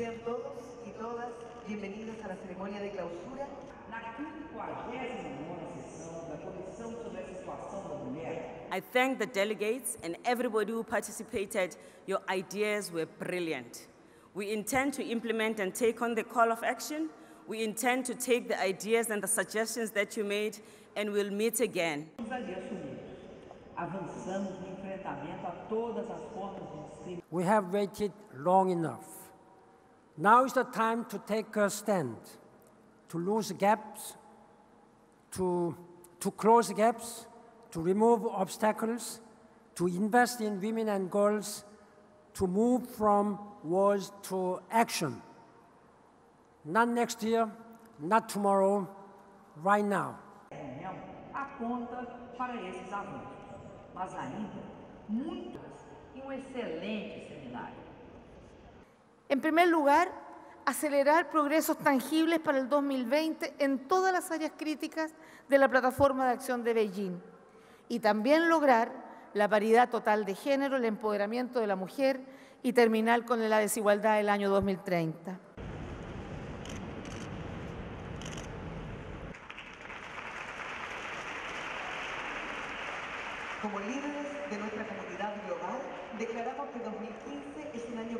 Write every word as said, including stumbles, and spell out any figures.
Sean todos y todas bienvenidos a la ceremonia de clausura. I thank the delegates and everybody who participated. Your ideas were brilliant. We intend to implement and take on the call of action. We intend to take the ideas and the suggestions that you made, and we'll meet again. We have waited long enough. Now is the time to take a stand, to lose gaps, to, to close gaps, to remove obstacles, to invest in women and girls, to move from words to action. Not next year, not tomorrow, right now. En primer lugar, acelerar progresos tangibles para el dos mil veinte en todas las áreas críticas de la Plataforma de Acción de Beijing y también lograr la paridad total de género, el empoderamiento de la mujer y terminar con la desigualdad del año dos mil treinta. Como líderes de nuestra comunidad global, declaramos que dos mil quince es un año...